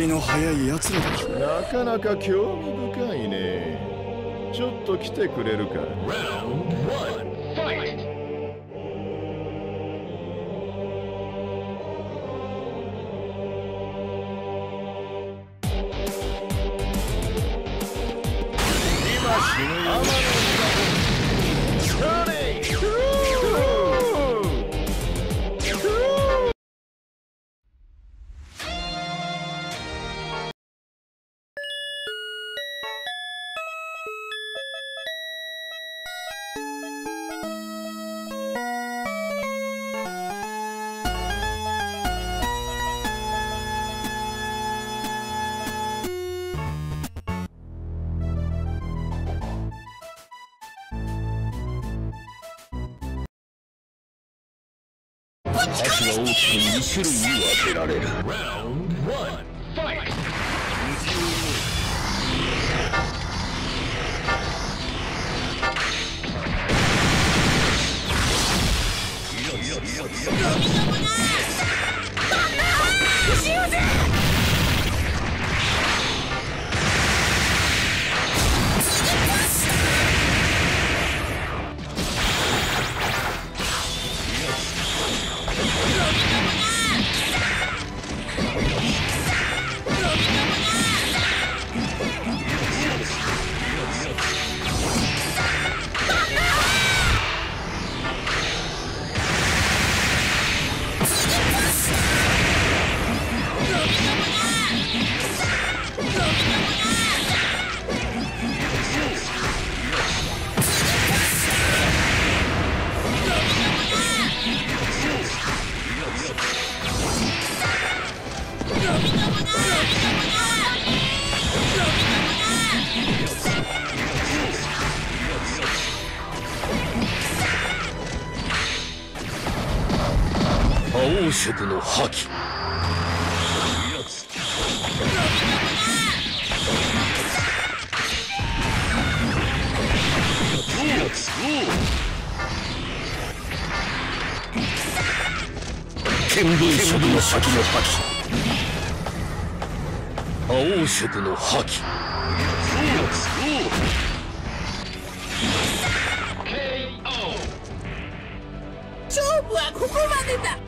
気の早いやつらだ。なかなか興味深いね。ちょっと来てくれるか。足は大きく2種類に分けられる。宝石の覇気。剣分色の先の覇気。青色の覇気。勝負はここまでだ。